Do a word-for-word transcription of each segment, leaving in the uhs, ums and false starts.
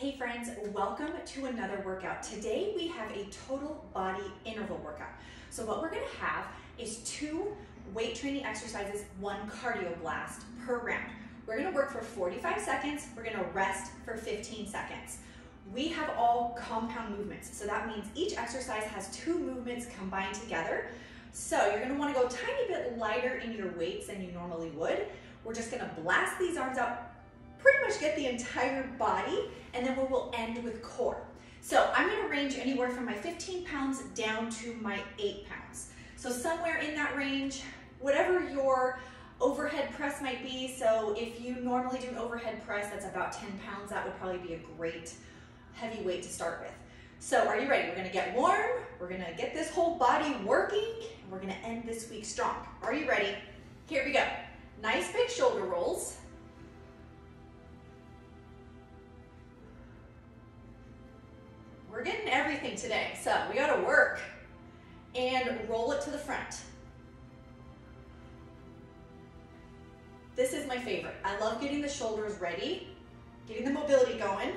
Hey friends, welcome to another workout. Today we have a total body interval workout. So what we're gonna have is two weight training exercises, one cardio blast per round. We're gonna work for forty-five seconds, we're gonna rest for fifteen seconds. We have all compound movements, so that means each exercise has two movements combined together. So you're gonna wanna go a tiny bit lighter in your weights than you normally would. We're just gonna blast these arms out, pretty much get the entire body, and then we will end with core. So I'm gonna range anywhere from my fifteen pounds down to my eight pounds. So somewhere in that range, whatever your overhead press might be. So if you normally do an overhead press, that's about ten pounds. That would probably be a great heavy weight to start with. So are you ready? We're gonna get warm. We're gonna get this whole body working. And we're gonna end this week strong. Are you ready? Here we go. Nice big shoulder rolls. We're getting everything today, so we gotta work. And roll it to the front. This is my favorite. I love getting the shoulders ready, getting the mobility going.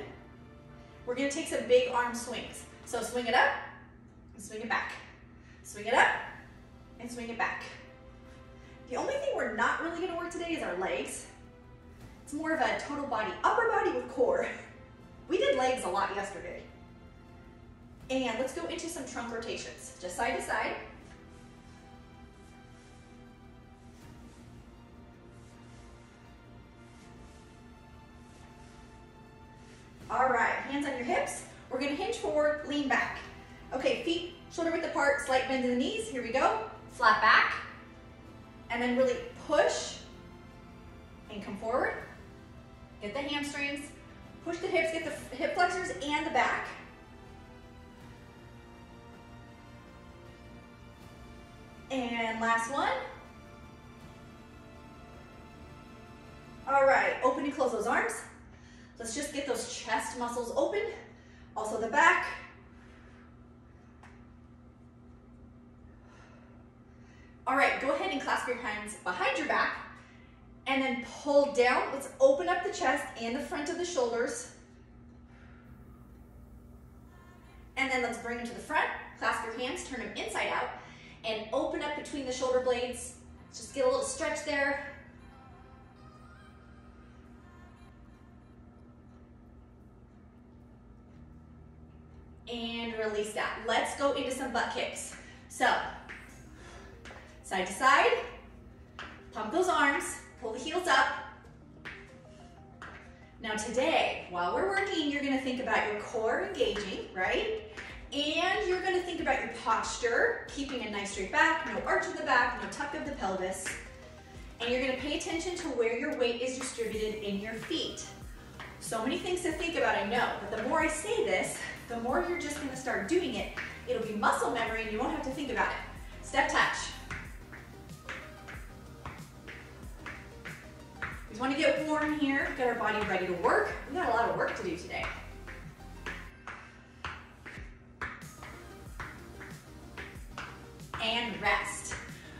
We're gonna take some big arm swings. So swing it up, and swing it back. Swing it up, and swing it back. The only thing we're not really gonna work today is our legs. It's more of a total body, upper body with core. We did legs a lot yesterday. And let's go into some trunk rotations, just side to side. All right, hands on your hips. We're gonna hinge forward, lean back. Okay, feet shoulder width apart, slight bend in the knees. Here we go, flat back. And then really push and come forward. Get the hamstrings, push the hips, get the hip flexors and the back. And last one. All right, open and close those arms. Let's just get those chest muscles open, also the back. All right, go ahead and clasp your hands behind your back and then pull down. Let's open up the chest and the front of the shoulders. And then let's bring them to the front, clasp your hands, turn them inside out, and open up between the shoulder blades. Just get a little stretch there. And release that. Let's go into some butt kicks. So, side to side, pump those arms, pull the heels up. Now today, while we're working, you're gonna think about your core engaging, right? And you're gonna think about your posture, keeping a nice straight back, no arch of the back, no tuck of the pelvis. And you're gonna pay attention to where your weight is distributed in your feet. So many things to think about, I know, but the more I say this, the more you're just gonna start doing it. It'll be muscle memory and you won't have to think about it. Step touch. We wanna get warm here, get our body ready to work. We got a lot of work to do today. And rest.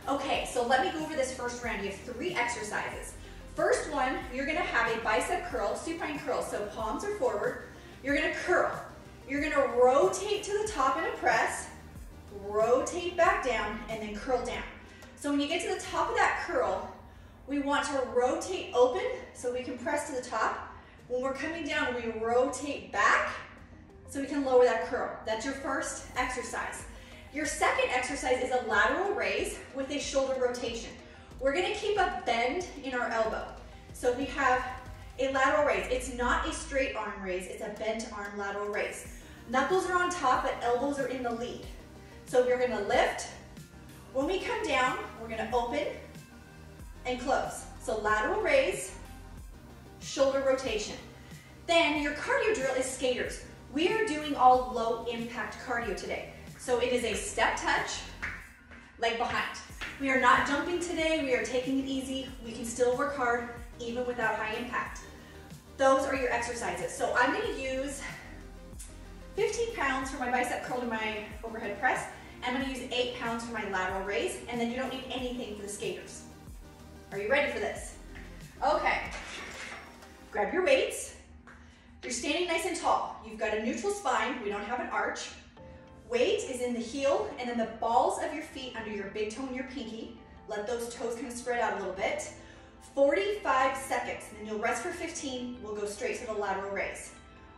Okay, so let me go over this first round. You have three exercises. First one, you're gonna have a bicep curl, supine curl, so palms are forward. You're gonna curl. You're gonna rotate to the top in a press, rotate back down, and then curl down. So when you get to the top of that curl, we want to rotate open so we can press to the top. When we're coming down, we rotate back so we can lower that curl. That's your first exercise. Your second exercise is a lateral raise with a shoulder rotation. We're gonna keep a bend in our elbow. So we have a lateral raise. It's not a straight arm raise, it's a bent arm lateral raise. Knuckles are on top, but elbows are in the lead. So we're gonna lift. When we come down, we're gonna open and close. So lateral raise, shoulder rotation. Then your cardio drill is skaters. We are doing all low impact cardio today. So it is a step touch, leg behind. We are not jumping today, we are taking it easy. We can still work hard even without high impact. Those are your exercises. So I'm gonna use fifteen pounds for my bicep curl to my overhead press. I'm gonna use eight pounds for my lateral raise, and then you don't need anything for the skaters. Are you ready for this? Okay, grab your weights. You're standing nice and tall. You've got a neutral spine, we don't have an arch. Weight is in the heel and then the balls of your feet under your big toe and your pinky. Let those toes kind of spread out a little bit. forty-five seconds, and then you'll rest for fifteen. We'll go straight to the lateral raise.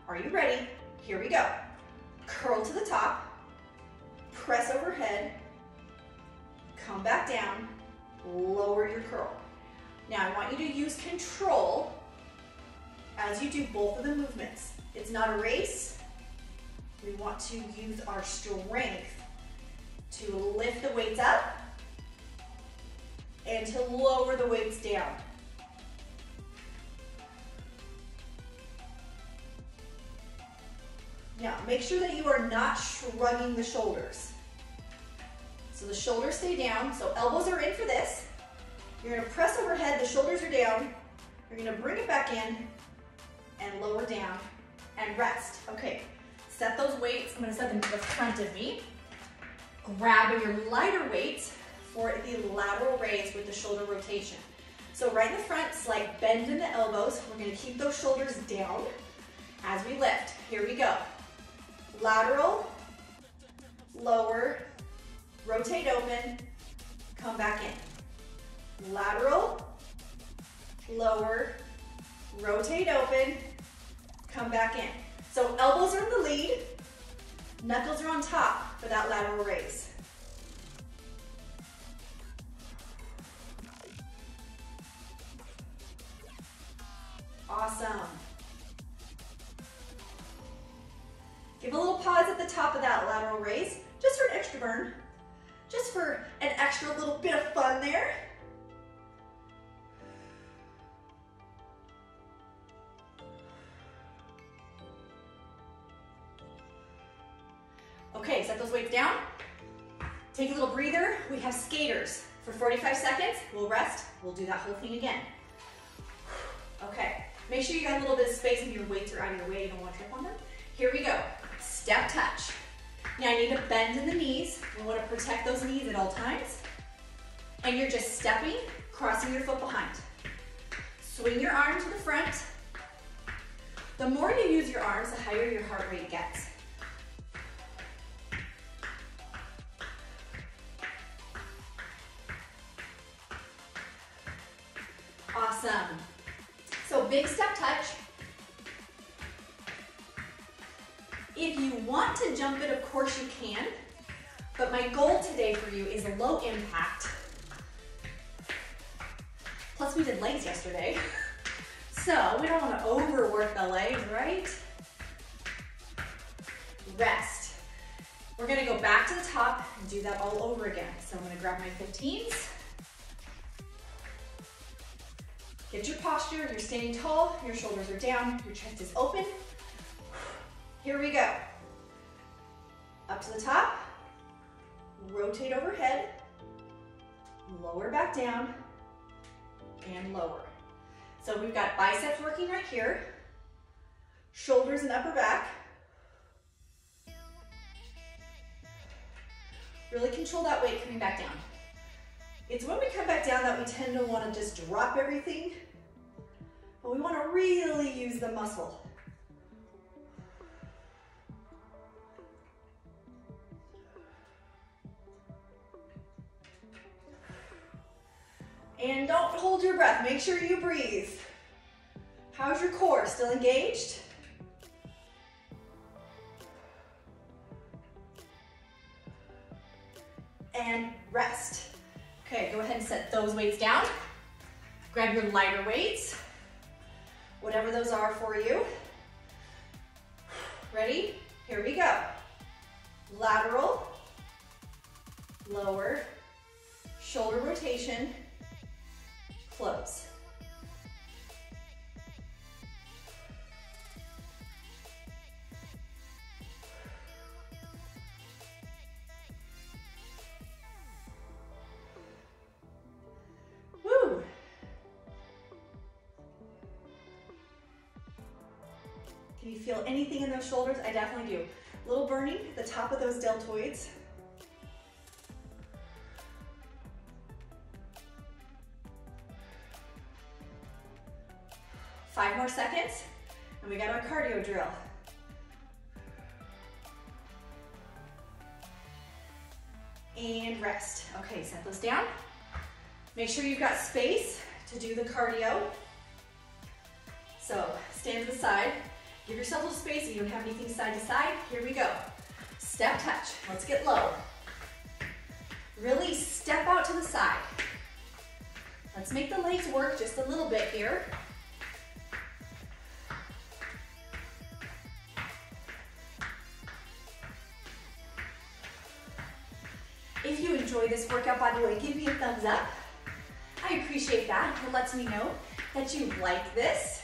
Are you ready? Here we go. Curl to the top, press overhead, come back down, lower your curl. Now I want you to use control as you do both of the movements. It's not a race. We want to use our strength to lift the weights up and to lower the weights down. Now, make sure that you are not shrugging the shoulders. So the shoulders stay down, so elbows are in for this. You're gonna press overhead, the shoulders are down. You're gonna bring it back in and lower down and rest. Okay, set those weights. I'm gonna set them to the front of me. Grab your lighter weights for the lateral raise with the shoulder rotation. So right in the front, slight bend in the elbows. We're gonna keep those shoulders down as we lift. Here we go. Lateral, lower, rotate open, come back in. Lateral, lower, rotate open, come back in. So elbows are in the lead, knuckles are on top for that lateral raise. Awesome. Give a little pause at the top of that lateral raise, just for an extra burn, just for an extra little bit of fun there. Okay, set those weights down. Take a little breather. We have skaters for forty-five seconds. We'll rest. We'll do that whole thing again. Okay, make sure you got a little bit of space and your weights are out of your way. You don't want to trip on them. Here we go. Step touch. Now I need to bend in the knees. You want to protect those knees at all times. And you're just stepping, crossing your foot behind. Swing your arm to the front. The more you use your arms, the higher your heart rate gets. Awesome. So big step touch. If you want to jump it, of course you can, but my goal today for you is low impact. Plus we did legs yesterday, so we don't want to overwork the legs, right? Rest. We're going to go back to the top and do that all over again. So I'm going to grab my fifteens. Get your posture, you're standing tall, your shoulders are down, your chest is open. Here we go. Up to the top, rotate overhead, lower back down, and lower. So we've got biceps working right here, shoulders and upper back. Really control that weight coming back down. It's when we come back down that we tend to want to just drop everything, but we want to really use the muscle. And don't hold your breath, make sure you breathe. How's your core, still engaged? And rest. Okay, go ahead and set those weights down. Grab your lighter weights, whatever those are for you. Ready? Here we go. Lateral, lower, shoulder rotation, close. Woo! Can you feel anything in those shoulders? I definitely do. A little burning at the top of those deltoids. Five more seconds, and we got our cardio drill. and rest. Okay, set those down. Make sure you've got space to do the cardio. So stand to the side, give yourself a little space if you don't have anything side to side. Here we go. Step touch, let's get low. Really step out to the side. Let's make the legs work just a little bit here. If you enjoy this workout, by the way, give me a thumbs up. I appreciate that. It lets me know that you like this.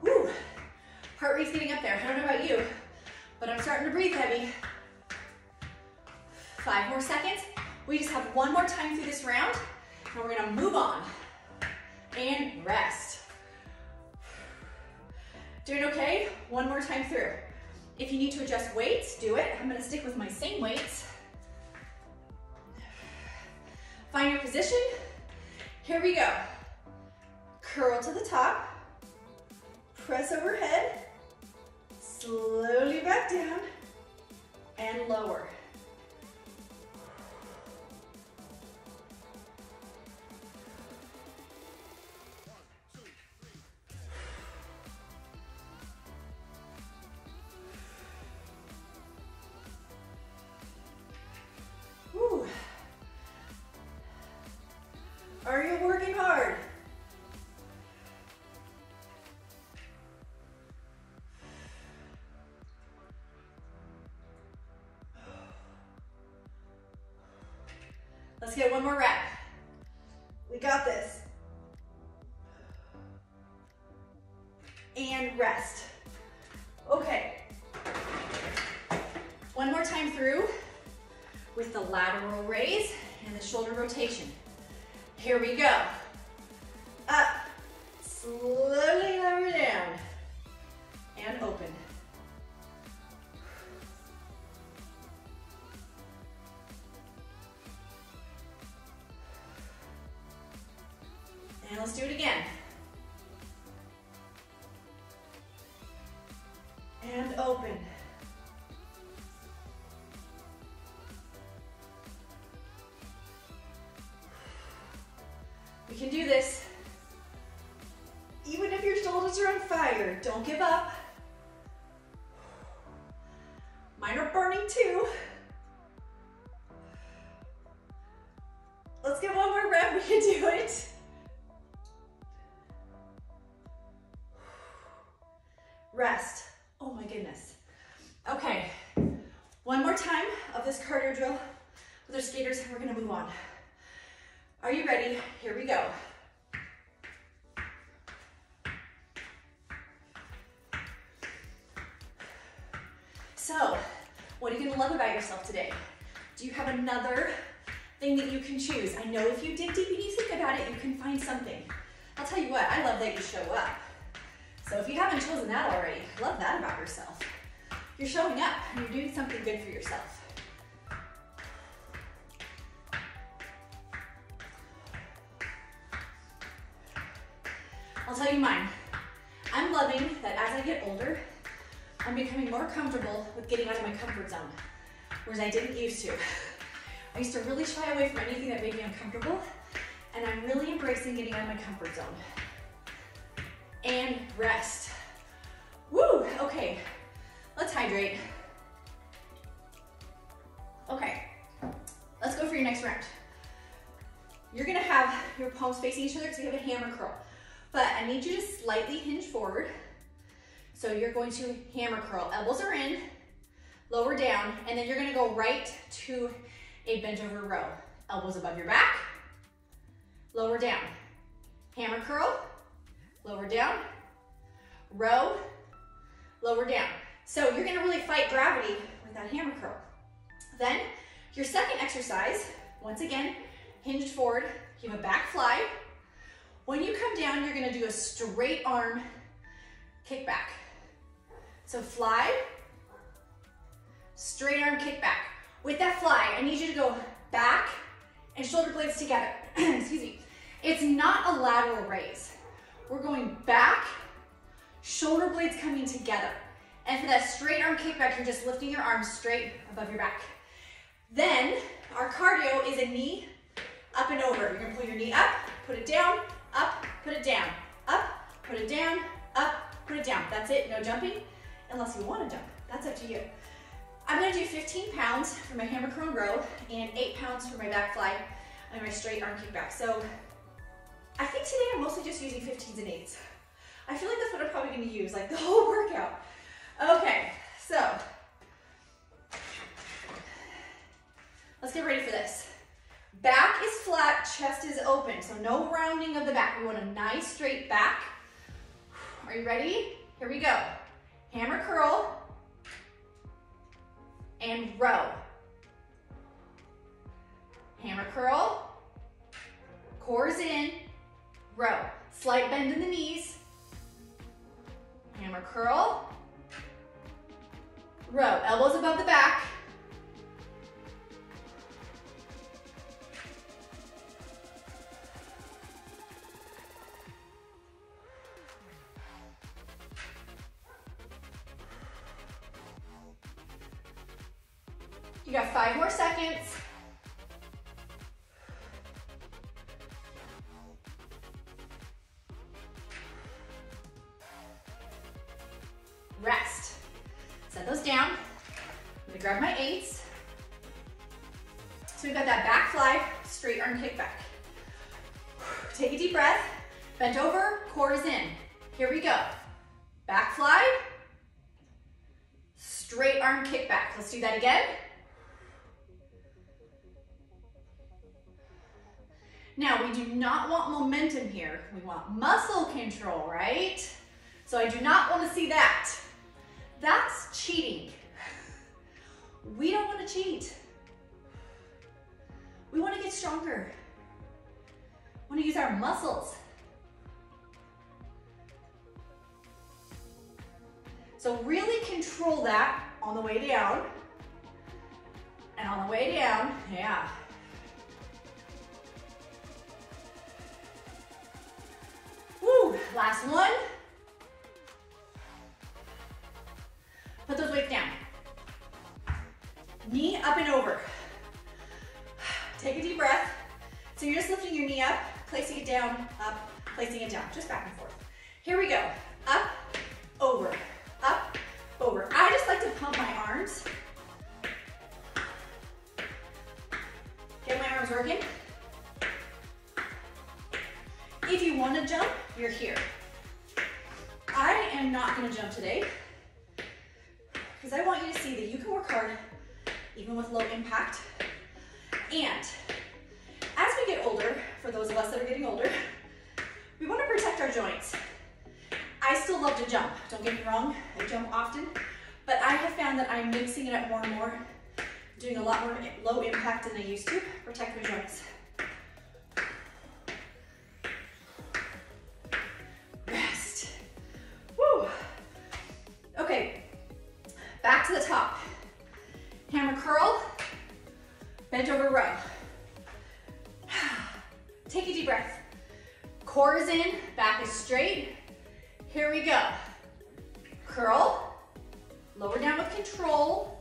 Whew, heart rate's getting up there. I don't know about you, but I'm starting to breathe heavy. Five more seconds. We just have one more time through this round, and we're gonna move on and rest. Doing okay? One more time through. If you need to adjust weights, do it. I'm gonna stick with my same weights. Find your position. Here we go. Curl to the top, press overhead, slowly back down, and lower. Are you working hard? Let's get one more rep. We got this. And rest. Okay. One more time through with the lateral raise and the shoulder rotation. Here we go. Up, slowly lower down, and open. And let's do it again. And open. You can do this. Even if your shoulders are on fire, don't give up. Mine are burning too. Let's get one more rep, we can do it. Rest. Oh my goodness. Okay, one more time of this cardio drill with our skaters and we're gonna move on. Are you ready? Here we go. So, what are you gonna love about yourself today? Do you have another thing that you can choose? I know if you dig deep and you think about it, you can find something. I'll tell you what, I love that you show up. So if you haven't chosen that already, love that about yourself. You're showing up and you're doing something good for yourself. I'll tell you mine. I'm loving that as I get older, I'm becoming more comfortable with getting out of my comfort zone, whereas I didn't used to. I used to really shy away from anything that made me uncomfortable, and I'm really embracing getting out of my comfort zone. And rest. Woo, okay, let's hydrate. Okay, let's go for your next round. You're gonna have your palms facing each other because we have a hammer curl. But I need you to slightly hinge forward. So you're going to hammer curl. Elbows are in, lower down, and then you're gonna go right to a bent over row. Elbows above your back, lower down. Hammer curl, lower down, row, lower down. So you're gonna really fight gravity with that hammer curl. Then your second exercise, once again, hinged forward, you have a back fly. When you come down, you're gonna do a straight arm kickback. So fly, straight arm kickback. With that fly, I need you to go back and shoulder blades together. Excuse me. It's not a lateral raise. We're going back shoulder blades coming together. And for that straight arm kickback, you're just lifting your arms straight above your back. Then our cardio is a knee up and over. You're gonna pull your knee up, put it down, up, put it down, up, put it down, up, put it down. That's it, no jumping, unless you wanna jump. That's up to you. I'm gonna do fifteen pounds for my hammer curl row and eight pounds for my back fly and my straight arm kickback. So I think today I'm mostly just using fifteens and eights. I feel like that's what I'm probably gonna use, like the whole workout. Okay, so let's get ready for this. Back is flat, chest is open, so no rounding of the back. We want a nice straight back. Are you ready? Here we go. Hammer curl and row. Hammer curl, core's in, row. Slight bend in the knees. Hammer curl, row. Elbows above the back. You got five more seconds. Rest. Set those down. I'm gonna grab my eights. So we've got that back fly, straight arm kickback. Take a deep breath. Bent over, core is in. Here we go. Back fly, straight arm kickback. Let's do that again. Now, we do not want momentum here. We want muscle control, right? So I do not want to see that. That's cheating. We don't want to cheat. We want to get stronger. We want to use our muscles. So really control that on the way down. And on the way down, yeah. Woo, last one. Put those weights down. Knee up and over. Take a deep breath. So you're just lifting your knee up, placing it down, up, placing it down, just back and forth. Here we go. Up, over, up, over. I just like to pump my arms. Get my arms working. If you want to jump, you're here. I am not going to jump today because I want you to see that you can work hard even with low impact. And as we get older, for those of us that are getting older, we want to protect our joints. I still love to jump. Don't get me wrong, I jump often, but I have found that I'm mixing it up more and more, doing a lot more low impact than I used to, protect my joints. Back to the top. Hammer curl, bent over row. Take a deep breath. Core is in, back is straight. Here we go. Curl, lower down with control.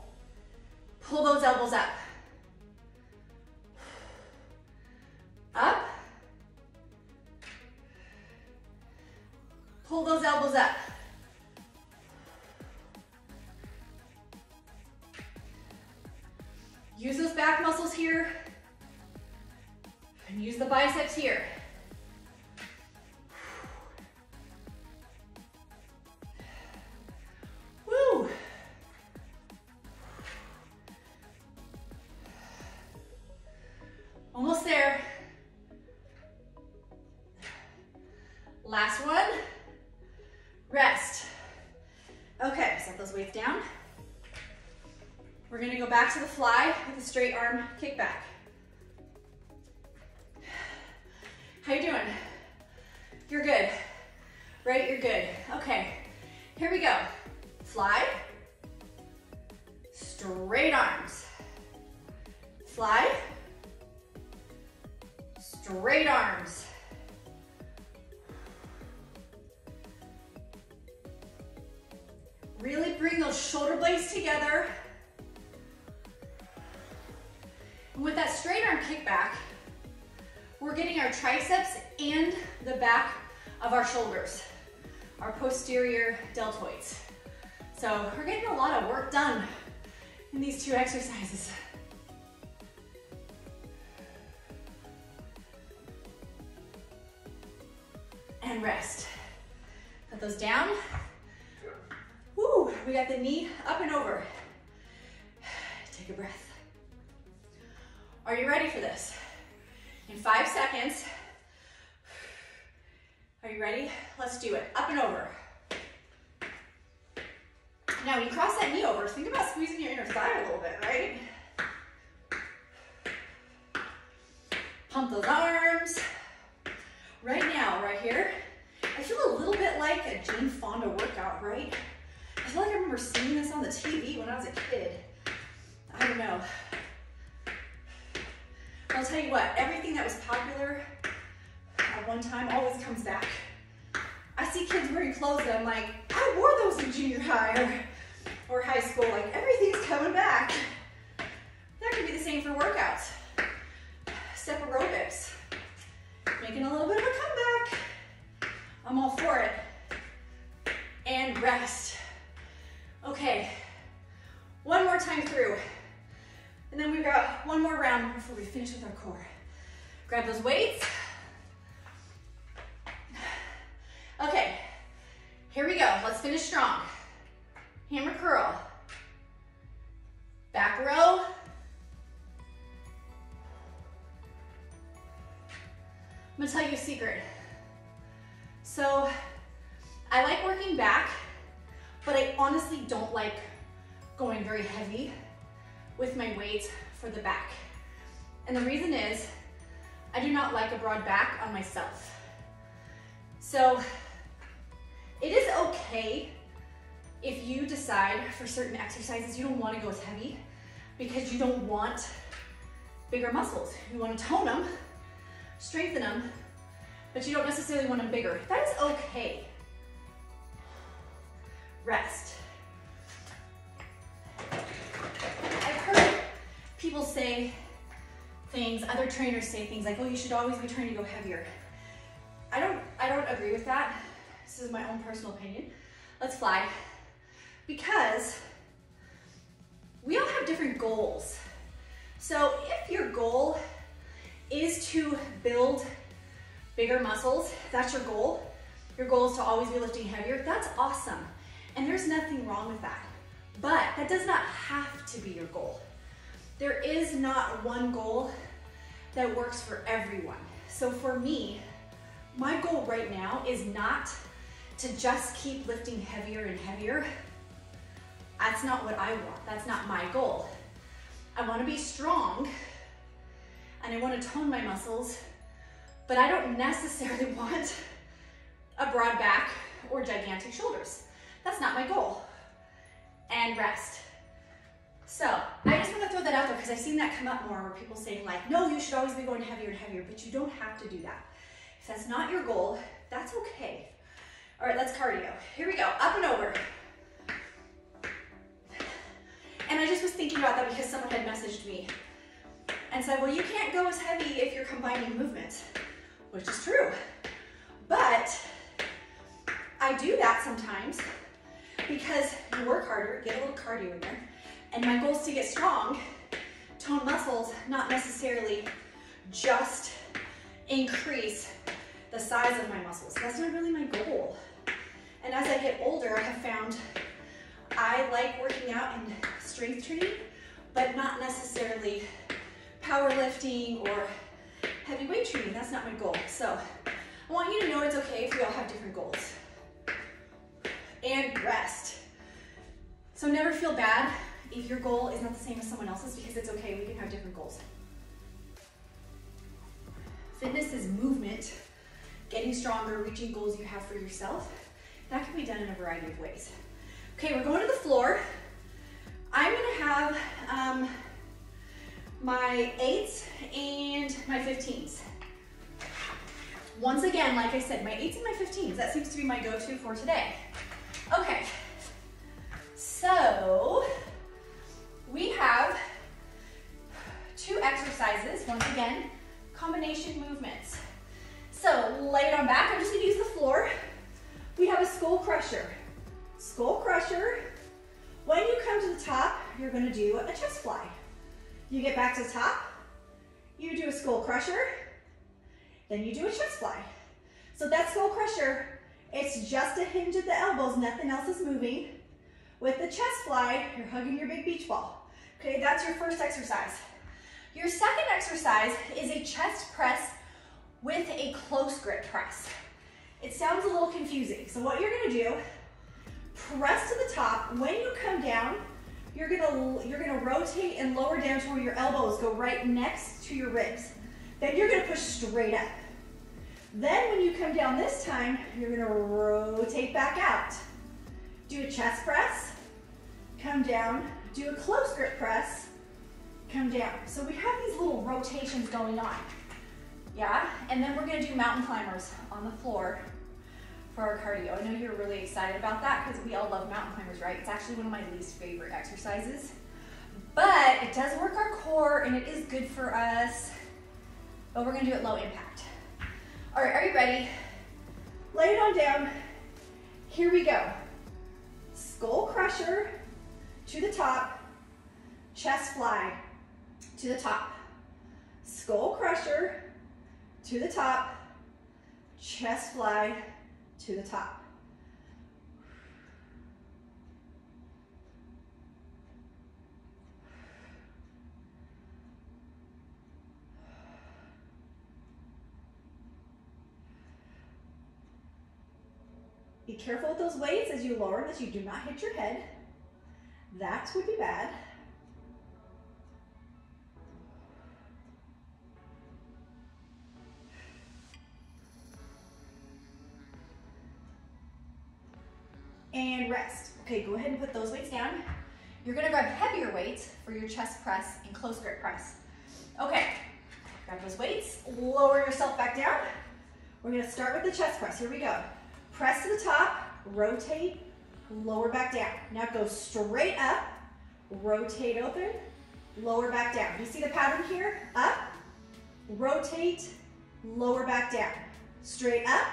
Pull those elbows up. Up. Pull those elbows up. Use those back muscles here, and use the biceps here. Woo! Almost there. Last one, rest. Okay, set those weights down. We're gonna go back to the fly with a straight arm kickback. How you doing? You're good, right? You're good. Okay, here we go. Fly, straight arms. Fly, straight arms. Good, bring those shoulder blades together. And with that straight arm kickback, we're getting our triceps and the back of our shoulders, our posterior deltoids. So we're getting a lot of work done in these two exercises. And rest. Put those down. Woo, we got the knee up and over. Take a breath. Are you ready for this? In five seconds. Are you ready? Let's do it. Up and over. Now, when you cross that knee over, think about squeezing your inner thigh a little bit, right? Pump those arms. Right now, right here, I feel a little bit like a Jane Fonda workout, right? I feel like I remember seeing this on the T V when I was a kid. I don't know. I'll tell you what, everything that was popular at one time always comes back. I see kids wearing clothes that I'm like, I wore those in junior high or, or high school. Like, everything's coming back. That could be the same for workouts. Step aerobics. Making a little bit of a comeback. I'm all for it. And rest. Okay, one more time through. And then we've got one more round before we finish with our core. Grab those weights. Okay, here we go. Let's finish strong. Hammer curl. Back row. I'm gonna tell you a secret. So, I like working back, but I honestly don't like going very heavy with my weights for the back. And the reason is, I do not like a broad back on myself. So, it is okay if you decide for certain exercises you don't wanna go as heavy because you don't want bigger muscles. You wanna tone them, strengthen them, but you don't necessarily want them bigger. That is okay. Rest. I've heard people say things, other trainers say things like, oh, you should always be trying to go heavier. I don't, I don't agree with that. This is my own personal opinion. Let's fly. Because we all have different goals. So if your goal is to build bigger muscles, if that's your goal, your goal is to always be lifting heavier, that's awesome. And there's nothing wrong with that. But that does not have to be your goal. There is not one goal that works for everyone. So for me, my goal right now is not to just keep lifting heavier and heavier. That's not what I want. That's not my goal. I want to be strong and I want to tone my muscles, but I don't necessarily want a broad back or gigantic shoulders. That's not my goal. And rest. So I just want to throw that out there because I've seen that come up more where people say like, no, you should always be going heavier and heavier, but you don't have to do that. If that's not your goal, that's okay. All right, let's cardio. Here we go, up and over. And I just was thinking about that because someone had messaged me and said, well, you can't go as heavy if you're combining movements, which is true. But I do that sometimes because you work harder, get a little cardio in there, and my goal is to get strong, tone muscles, not necessarily just increase the size of my muscles. That's not really my goal. And as I get older, I have found I like working out in strength training, but not necessarily powerlifting or heavy weight training. That's not my goal. So I want you to know it's okay if we all have different goals. And rest. So never feel bad if your goal is not the same as someone else's because it's okay, we can have different goals. Fitness is movement, getting stronger, reaching goals you have for yourself. That can be done in a variety of ways. Okay, we're going to the floor. I'm gonna have um, my eights and my fifteens. Once again, like I said, my eights and my fifteens, that seems to be my go-to for today. Okay, So we have two exercises, once again, combination movements. So lay it on back, I'm just gonna use the floor. We have a skull crusher. Skull crusher, when you come to the top, you're gonna do a chest fly. You get back to the top, you do a skull crusher, then you do a chest fly. So that skull crusher, it's just a hinge at the elbows, nothing else is moving. With the chest fly, you're hugging your big beach ball. Okay, that's your first exercise. Your second exercise is a chest press with a close grip press. It sounds a little confusing. So what you're gonna do, press to the top. When you come down, you're gonna, you're gonna rotate and lower down to where your elbows go right next to your ribs. Then you're gonna push straight up. Then when you come down this time, you're gonna rotate back out. Do a chest press, come down, do a close grip press, come down. So we have these little rotations going on, yeah? And then we're gonna do mountain climbers on the floor for our cardio. I know you're really excited about that because we all love mountain climbers, right? It's actually one of my least favorite exercises, but it does work our core and it is good for us, but we're gonna do it low impact. All right, are you ready? Lay it on down. Here we go. Skull crusher to the top, chest fly to the top. Skull crusher to the top, chest fly to the top. Be careful with those weights as you lower that you do not hit your head. That would be bad. And rest. Okay, go ahead and put those weights down. You're gonna grab heavier weights for your chest press and close grip press. Okay, grab those weights, lower yourself back down. We're gonna start with the chest press, here we go. Press to the top, rotate, lower back down. Now go straight up, rotate open, lower back down. You see the pattern here? Up, rotate, lower back down. Straight up,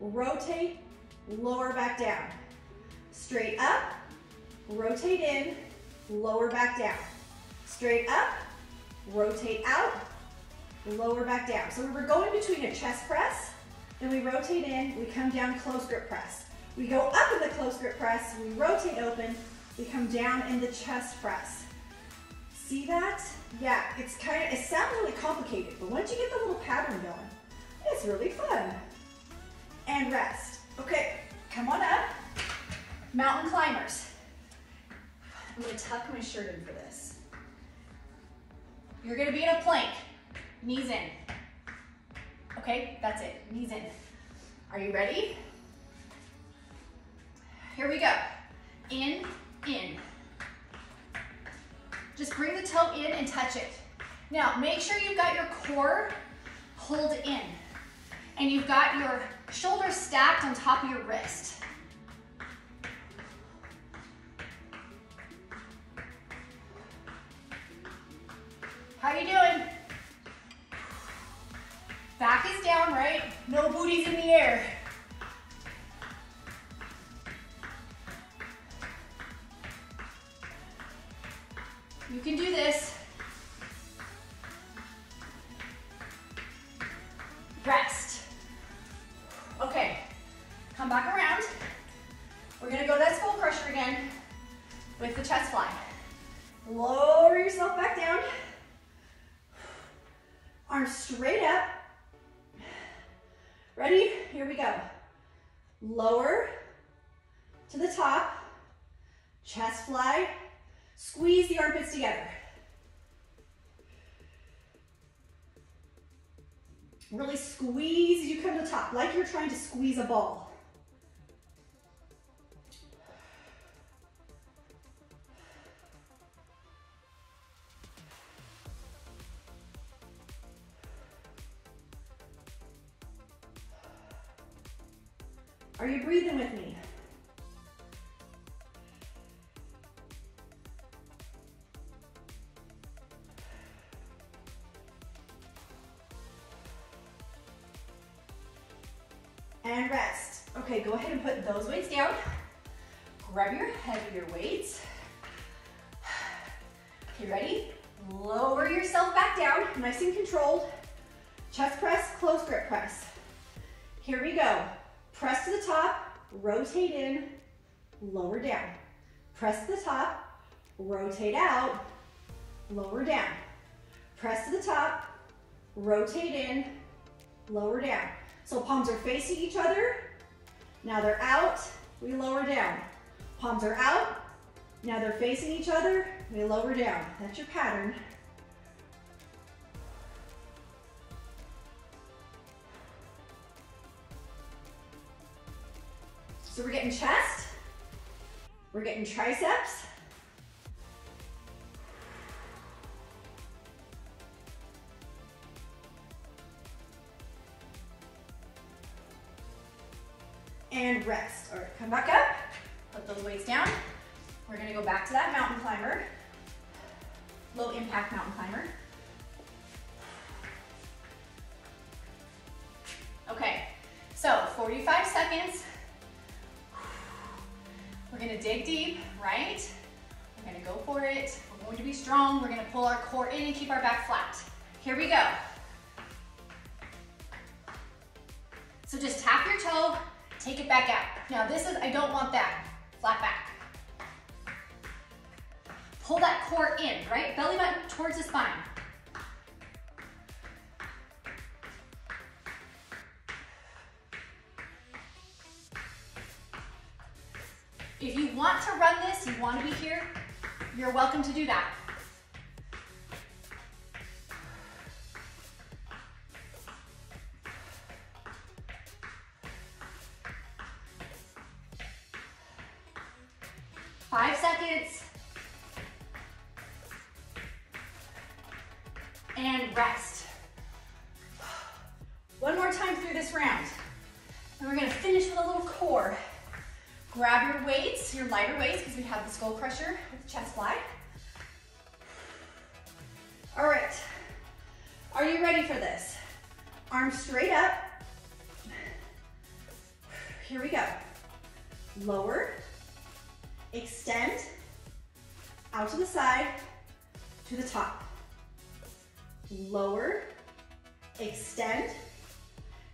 rotate, lower back down. Straight up, rotate in, lower back down. Straight up, rotate out, lower back down. So we're going between a chest press, then we rotate in, we come down close grip press. We go up in the close grip press, we rotate open, we come down in the chest press. See that? Yeah, it's kind of, it sounds really complicated, but once you get the little pattern going, it's really fun. And rest. Okay, come on up. Mountain climbers. I'm gonna tuck my shirt in for this. You're gonna be in a plank, knees in. Okay, that's it, knees in. Are you ready? Here we go. In, in. Just bring the toe in and touch it. Now, make sure you've got your core pulled in and you've got your shoulders stacked on top of your wrist. How you doing? Back is down, right? No booties in the air. You can do this. Rest. Okay, come back around. We're gonna go to that skull crusher again with the chest fly. Lower yourself back down. Arms straight up. Ready? Here we go. Lower to the top, chest fly, squeeze the armpits together. Really squeeze as you come to the top, like you're trying to squeeze a ball. Are you breathing with me? and rest. Okay, go ahead and put those weights down. Grab your heavier weights. Okay, ready? Lower yourself back down, nice and controlled. Chest press, close grip press. Here we go. Press to the top, rotate in, lower down. Press to the top, rotate out, lower down. Press to the top, rotate in, lower down. So palms are facing each other. Now they're out, we lower down. Palms are out, now they're facing each other, we lower down. That's your pattern. So we're getting chest, we're getting triceps. And rest. All right, come back up, put those weights down. We're gonna go back to that mountain climber, low impact mountain climber. Okay, so forty-five seconds. We're gonna dig deep, right? We're gonna go for it. We're going to be strong. We're gonna pull our core in and keep our back flat. Here we go. So just tap your toe, take it back out. Now this is, I don't want that, flat back. Pull that core in, right? Belly button towards the spine. If you want to run this, you want to be here, you're welcome to do that. Five seconds. And rest. One more time through this round. And we're gonna finish with a little core. Grab your weights, your lighter weights, because we have the skull crusher with the chest fly. All right, are you ready for this? Arms straight up. Here we go. Lower, extend, out to the side, to the top. Lower, extend,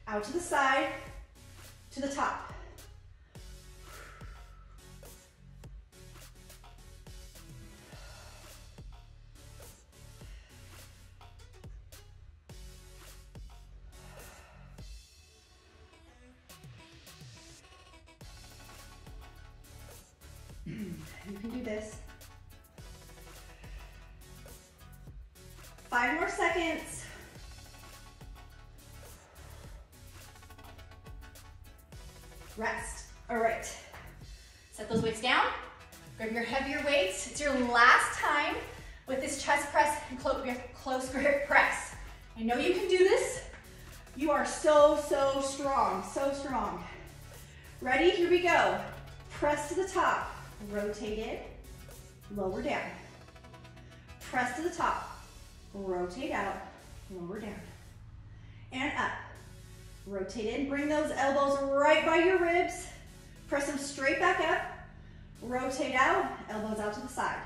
out to the side, to the top. You can do this. Five more seconds. Rest. All right. Set those weights down. Grab your heavier weights. It's your last time with this chest press and close grip press. I know you can do this. You are so, so strong, so strong. Ready? Here we go. Press to the top. Rotate in, lower down. Press to the top, rotate out, lower down. And up, rotate in, bring those elbows right by your ribs, press them straight back up, rotate out, elbows out to the side.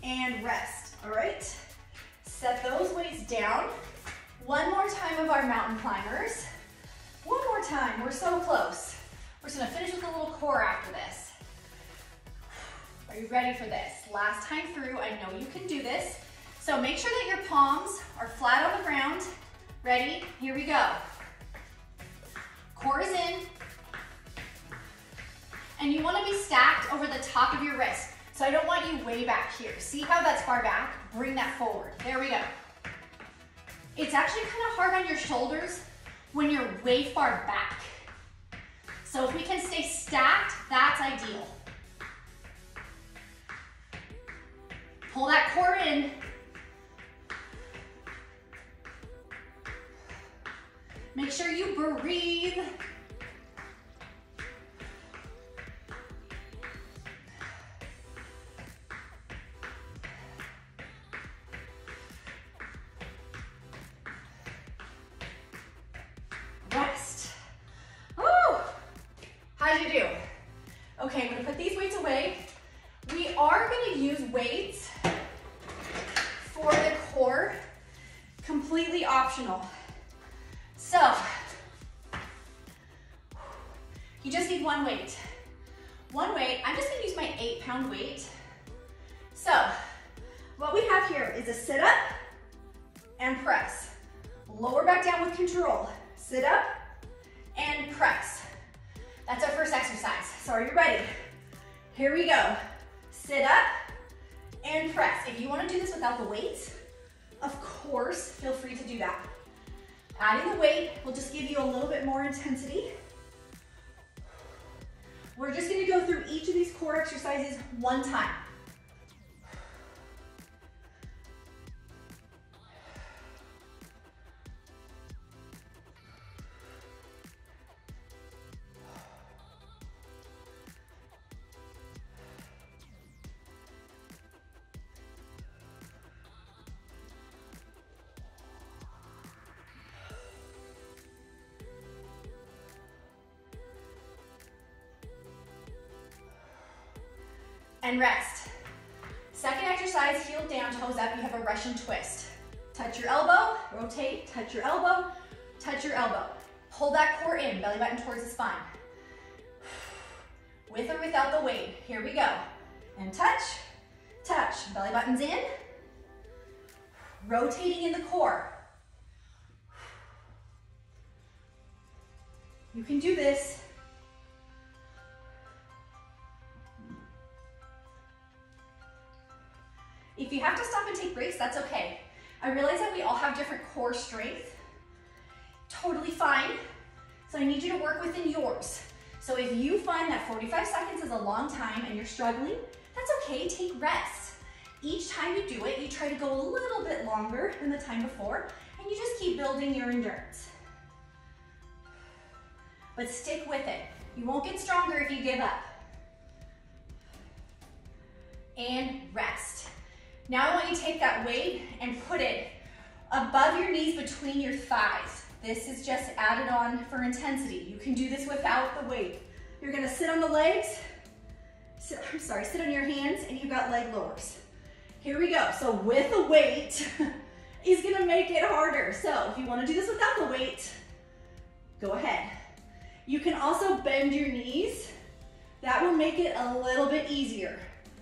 And rest, all right? Set those weights down. One more time of our mountain climbers. One more time, we're so close. We're just gonna finish with a little core after this. Are you ready for this? Last time through, I know you can do this. So make sure that your palms are flat on the ground. Ready? Here we go. Core is in. And you wanna be stacked over the top of your wrist. So I don't want you way back here. See how that's far back? Bring that forward. There we go. It's actually kind of hard on your shoulders when you're way far back. So if we can stay stacked, that's ideal. in. Make sure you breathe. Rest. Woo! How'd you do? Okay, I'm gonna put these weights away. We are gonna use weights for the core, completely optional. So, you just need one weight. One weight, I'm just gonna use my eight pound weight. So, what we have here is a sit up and press. Lower back down with control. Sit up and press. That's our first exercise. So are you ready? Here we go. Sit up and press. If you wanna do this without the weights, of course, feel free to do that. Adding the weight will just give you a little bit more intensity. We're just gonna go through each of these core exercises one time. And rest. Second exercise, heel down, toes up, you have a Russian twist. Touch your elbow, rotate, touch your elbow, touch your elbow. Pull that core in, belly button towards the spine. With or without the weight, here we go. And touch, touch, belly button's in. Rotating in the core. You can do this. If you have to stop and take breaks, that's okay. I realize that we all have different core strength. Totally fine. So I need you to work within yours. So if you find that forty-five seconds is a long time and you're struggling, that's okay, take rest. Each time you do it, you try to go a little bit longer than the time before, and you just keep building your endurance. But stick with it. You won't get stronger if you give up. And rest. Now I want you to take that weight and put it above your knees between your thighs. This is just added on for intensity. You can do this without the weight. You're gonna sit on the legs, sit, I'm sorry, sit on your hands and you've got leg lowers. Here we go, so with the weight is gonna make it harder. So if you wanna do this without the weight, go ahead. You can also bend your knees. That will make it a little bit easier.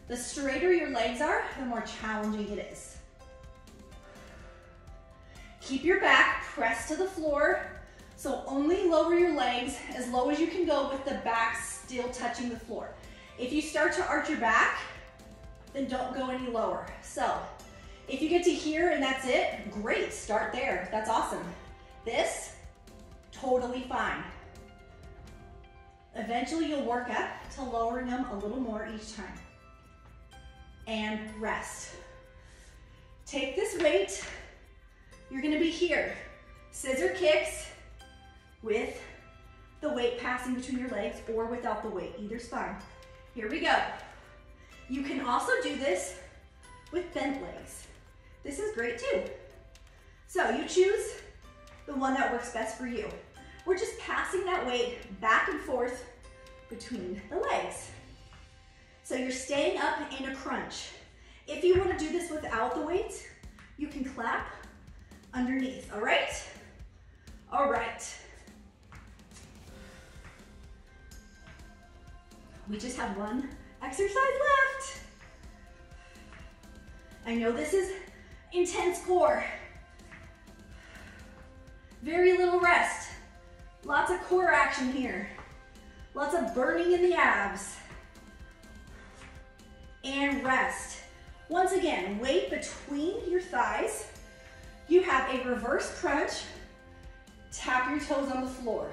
The straighter your legs are, the more challenging it is. Keep your back pressed to the floor, so only lower your legs as low as you can go with the back still touching the floor. If you start to arch your back, then don't go any lower. So, if you get to here and that's it, great, start there, that's awesome. This, totally fine. Eventually you'll work up to lowering them a little more each time. And rest. Take this weight, you're gonna be here. Scissor kicks with the weight passing between your legs or without the weight, either's fine. Here we go. You can also do this with bent legs. This is great too. So you choose the one that works best for you. We're just passing that weight back and forth between the legs. So you're staying up in a crunch. If you want to do this without the weights, you can clap underneath, all right? All right. We just have one exercise left. I know this is intense core. Very little rest. Lots of core action here. Lots of burning in the abs. And rest. Once again, weight between your thighs. You have a reverse crunch, tap your toes on the floor.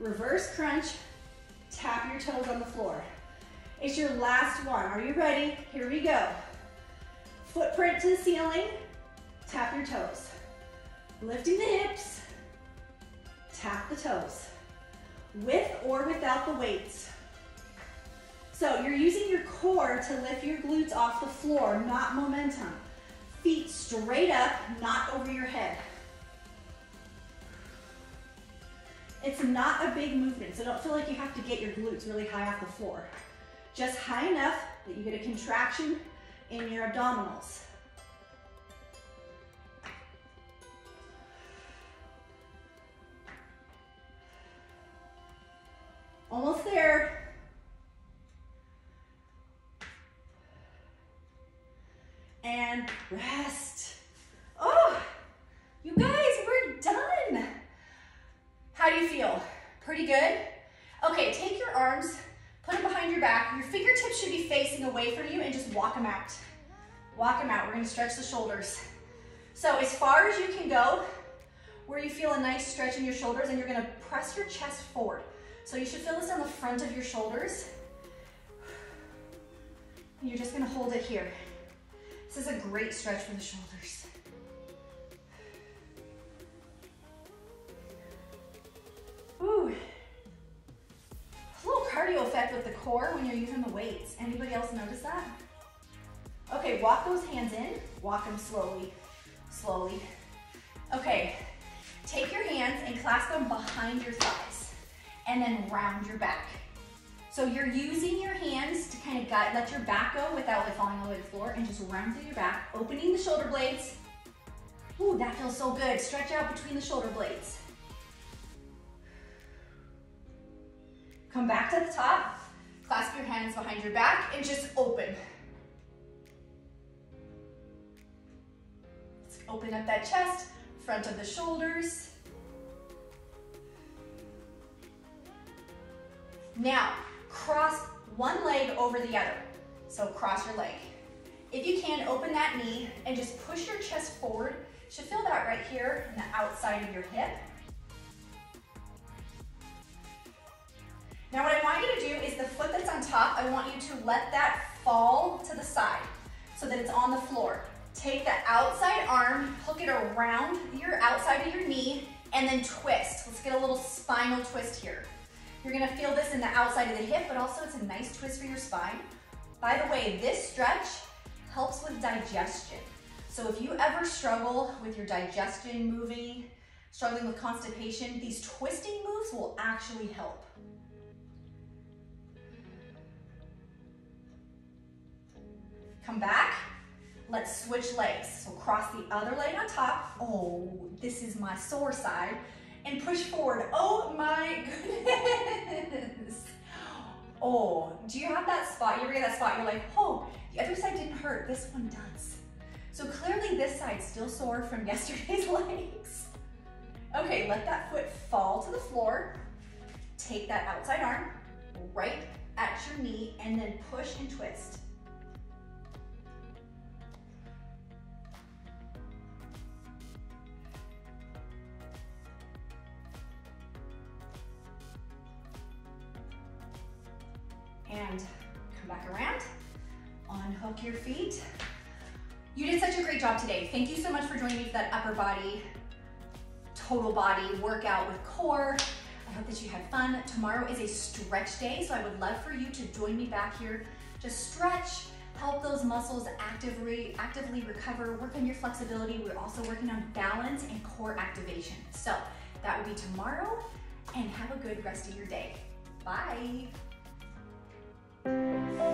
Reverse crunch, tap your toes on the floor. It's your last one. Are you ready? Here we go. Footprint to the ceiling, tap your toes. Lifting the hips, tap the toes. With or without the weights. So you're using your core to lift your glutes off the floor, not momentum. Feet straight up, not over your head. It's not a big movement, so don't feel like you have to get your glutes really high off the floor. Just high enough that you get a contraction in your abdominals. Almost there. And rest. Oh, you guys, we're done. How do you feel? Pretty good? Okay, take your arms, put them behind your back. Your fingertips should be facing away from you and just walk them out. Walk them out. We're gonna stretch the shoulders. So as far as you can go, where you feel a nice stretch in your shoulders, and you're gonna press your chest forward. So you should feel this on the front of your shoulders. And you're just gonna hold it here. This is a great stretch for the shoulders. Ooh. A little cardio effect with the core when you're using the weights. Anybody else notice that? Okay, walk those hands in. Walk them slowly, slowly. Okay, take your hands and clasp them behind your thighs and then round your back. So you're using your hands to kind of guide, let your back go without like falling all the way to the floor, and just round through your back, opening the shoulder blades. Ooh, that feels so good. Stretch out between the shoulder blades. Come back to the top, clasp your hands behind your back, and just open. Let's open up that chest, front of the shoulders. Now, cross one leg over the other. So cross your leg. If you can, open that knee and just push your chest forward. You should feel that right here in the outside of your hip. Now what I want you to do is the foot that's on top, I want you to let that fall to the side so that it's on the floor. Take the outside arm, hook it around your outside of your knee, and then twist. Let's get a little spinal twist here. You're gonna feel this in the outside of the hip, but also it's a nice twist for your spine. By the way, this stretch helps with digestion. So if you ever struggle with your digestion moving, struggling with constipation, these twisting moves will actually help. Come back, let's switch legs. So cross the other leg on top. Oh, this is my sore side. And push forward. Oh my goodness. Oh, do you have that spot? You ever get that spot? You're like, oh, the other side didn't hurt. This one does. So clearly this side's still sore from yesterday's legs. Okay, let that foot fall to the floor. Take that outside arm right at your knee and then push and twist. And come back around, unhook your feet. You did such a great job today. Thank you so much for joining me for that upper body, total body workout with core. I hope that you had fun. Tomorrow is a stretch day, so I would love for you to join me back here. Just stretch, help those muscles actively, actively recover, work on your flexibility. We're also working on balance and core activation. So that will be tomorrow, and have a good rest of your day. Bye. Thank you.